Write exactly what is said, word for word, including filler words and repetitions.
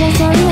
Just